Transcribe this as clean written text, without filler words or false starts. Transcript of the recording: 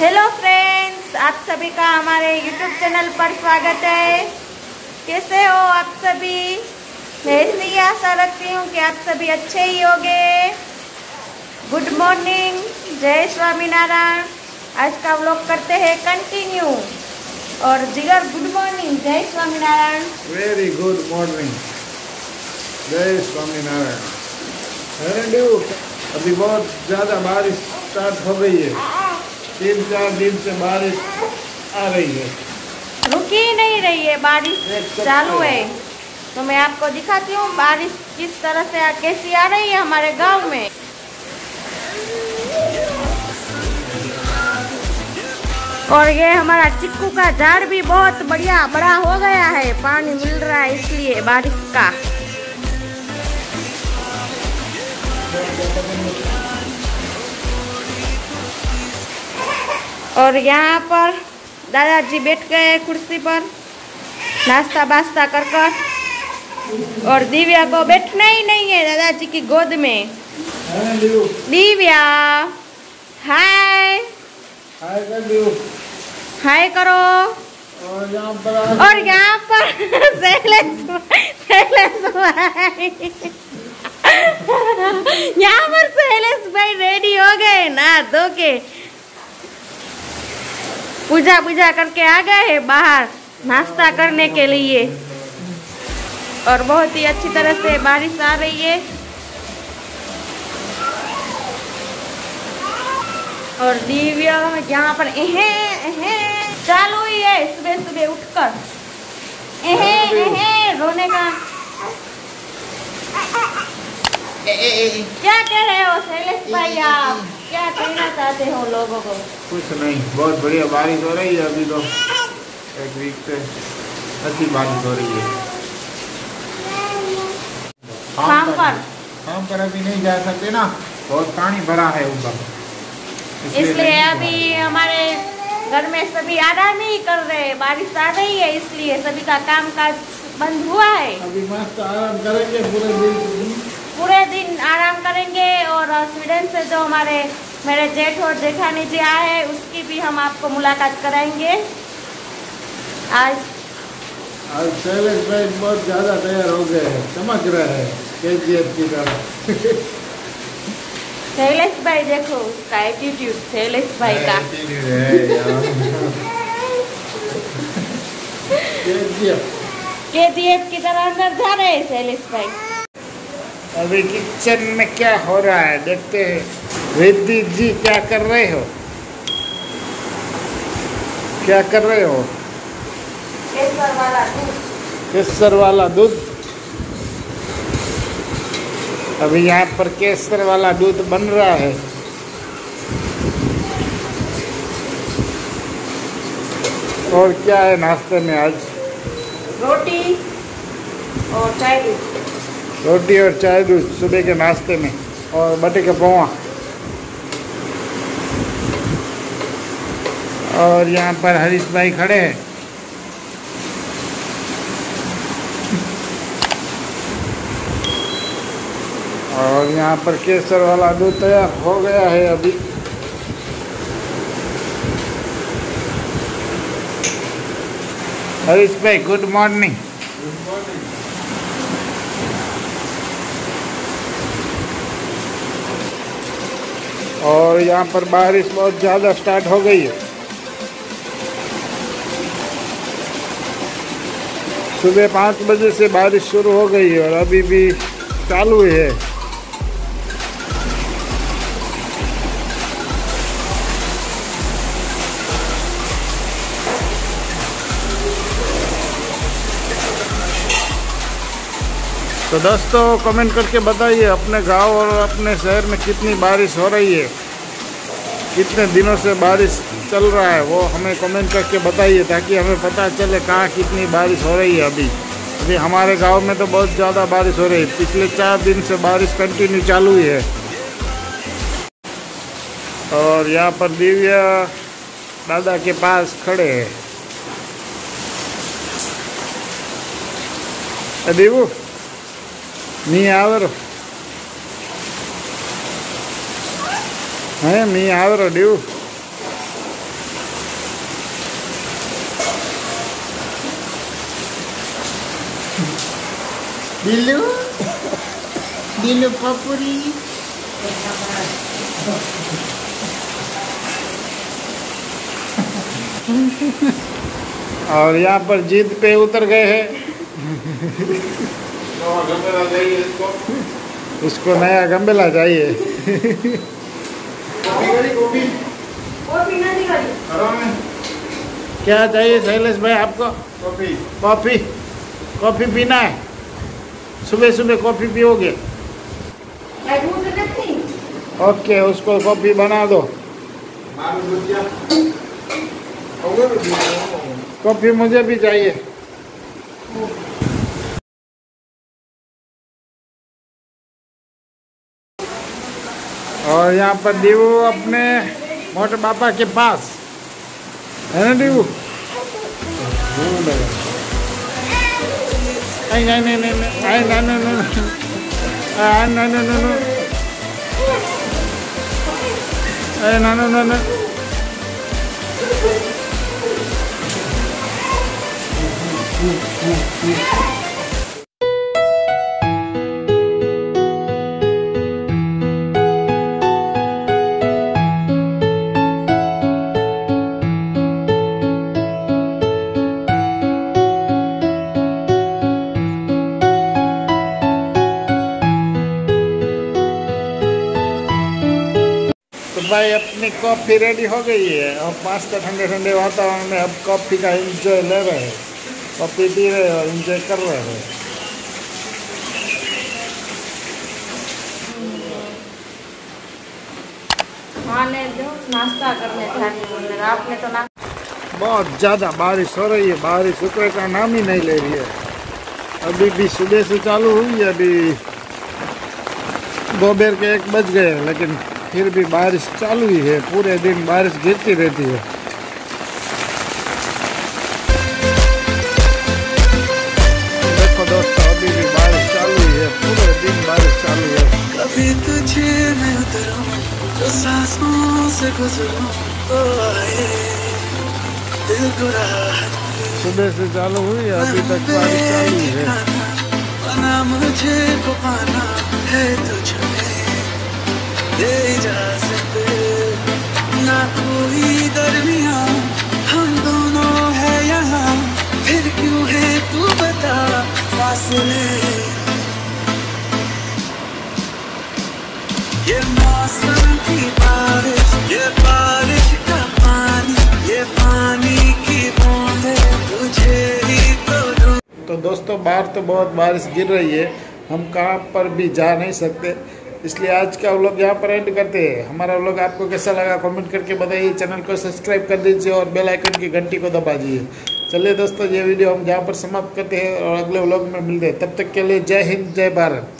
Hello friends, आप सभी का हमारे यूट्यूब चैनल पर स्वागत है। कैसे हो आप सभी? मैं इसलिए आशा रखती हूँ कि आप सभी अच्छे ही होंगे। गुड मॉर्निंग, जय स्वामीनारायण। आज का व्लॉग करते हैं कंटिन्यू। और जिगर, गुड मॉर्निंग, जय स्वामीनारायण। वेरी गुड मॉर्निंग, जय स्वामीनारायण। अभी बहुत ज़्यादा बारिश स्टार्ट हो गई है, 3-4 दिन से बारिश आ रही है, रुकी नहीं रही है, बारिश चालू है। तो मैं आपको दिखाती हूँ बारिश किस तरह से कैसी आ रही है हमारे गांव में। और ये हमारा चिक्कू का झाड़ भी बहुत बढ़िया बड़ा हो गया है, पानी मिल रहा है इसलिए बारिश का। और यहाँ पर दादाजी बैठ गए कुर्सी पर, नाश्ता बास्ता कर कर। और दिव्या को बैठना ही नहीं है दादाजी की गोद में। दिव्या हाय हाय करो। और यहाँ पर यहाँ पर शैलेश भाई रेडी हो गए ना, दो के पूजा करके आ गए हैं बाहर नाश्ता करने के लिए। और बहुत ही अच्छी तरह से बारिश आ रही है। और दिव्या यहाँ पर चालू ही है सुबह सुबह उठकर रोने का। क्या कह रहे हो शैलेश भाई आप? क्या कहना चाहते हो लोगों को? कुछ नहीं, बहुत बढ़िया बारिश हो रही है अभी तो, एक वीक से अच्छी बारिश हो रही है। काम पर अभी नहीं जा सकते ना, बहुत पानी भरा है ऊपर, इसलिए अभी हमारे घर में सभी आराम ही कर रहे हैं। बारिश आ रही है इसलिए सभी का काम काज बंद हुआ है। अभी मस्त आराम करेंगे, पूरे दिन आराम करेंगे। और स्वीडन से जो हमारे मेरे जेठ और जेठानी जी आए हैं उसकी भी हम आपको मुलाकात कराएंगे। आज शैलेश भाई बहुत ज़्यादा तैयार हो गए हैं, चमक रहे हैं KGF की तरह। शैलेश भाई देखो उसका एटीट्यूड, शैलेश भाई का KGF की तरह अंदर जा रहे हैं शैलेश भाई। अभी किचन में क्या हो रहा है देखते हैं। रिद्धि जी क्या कर रहे हो? केसर वाला दूध। अभी यहाँ पर केसर वाला दूध बन रहा है। और क्या है नाश्ते में आज? रोटी और चाय दूध सुबह के नाश्ते में, और बटे का पोहा। और यहाँ पर हरीश भाई खड़े हैं। और यहाँ पर केसर वाला दूध तैयार हो गया है अभी। हरीश भाई गुड मॉर्निंग। और यहाँ पर बारिश बहुत ज़्यादा स्टार्ट हो गई है। सुबह 5 बजे से बारिश शुरू हो गई है और अभी भी चालू है। तो दोस्तों कमेंट करके बताइए अपने गांव और अपने शहर में कितनी बारिश हो रही है, कितने दिनों से बारिश चल रहा है, वो हमें कमेंट करके बताइए ताकि हमें पता चले कहाँ कितनी बारिश हो रही है। अभी हमारे गांव में तो बहुत ज़्यादा बारिश हो रही है, पिछले 4 दिन से बारिश कंटिन्यू चालू ही है। और यहाँ पर दिव्या दादा के पास खड़े हैं। दीवू मी आवरो ड्यू Dilu, Dilu papuri. और यहाँ पर जीत पे उतर गए हैं। इसको नया गम्बेला चाहिए। क्या चाहिए शैलेश भाई आपको? कॉफ़ी कॉफ़ी कॉफ़ी पीना है? सुबह सुबह कॉफ़ी पियोगे? ओके, उसको कॉफ़ी बना दो। कॉफ़ी मुझे भी चाहिए। और यहाँ पर दीवू अपने मोटे पापा के पास है ना दीवू? नहीं भाई, अपनी कॉफ़ी रेडी हो गई है और पास्ता ठंडे ठंडे वातावरण में अब कॉफ़ी का एंजॉय ले रहे हैं, कॉफ़ी पी रहे हैं और एंजॉय कर रहे हैं। माने जो नाश्ता करने था, आपने तो ना बहुत ज़्यादा बारिश हो रही है, बारिश रुकने का नाम ही नहीं ले रही है। अभी भी सुबह से चालू हुई है, अभी दोपहर के 1 बज गए लेकिन फिर भी बारिश चालू ही है। पूरे दिन बारिश गिरती रहती है। देखो दोस्तों, अभी भी बारिश चालू ही है, पूरे दिन बारिश चालू है। कभी तुझे मैं उतरूं तो सांसों से गुजरूं तो आए दिल को राहत। सुबह से चालू हुई है, अभी तक बारिश चालू ही है। बना मुझे को पाना है तुझमें दे इजाज़त ना कोई दरमियाँ, हम दोनों है यहाँ फिर क्यों है तू बता फासले। ये मौसम की बारिश, ये बारिश का पानी, ये पानी की बूंदे तुझे ही तो। दोस्तों, बाहर तो बहुत बारिश गिर रही है, हम कहाँ पर भी जा नहीं सकते, इसलिए आज का व्लॉग यहाँ पर एंड करते हैं। हमारा व्लॉग आपको कैसा लगा कमेंट करके बताइए, चैनल को सब्सक्राइब कर दीजिए और बेल आइकन की घंटी को दबा दीजिए। चलिए दोस्तों, ये वीडियो हम यहाँ पर समाप्त करते हैं और अगले व्लॉग में मिलते हैं। तब तक के लिए जय हिंद, जय भारत।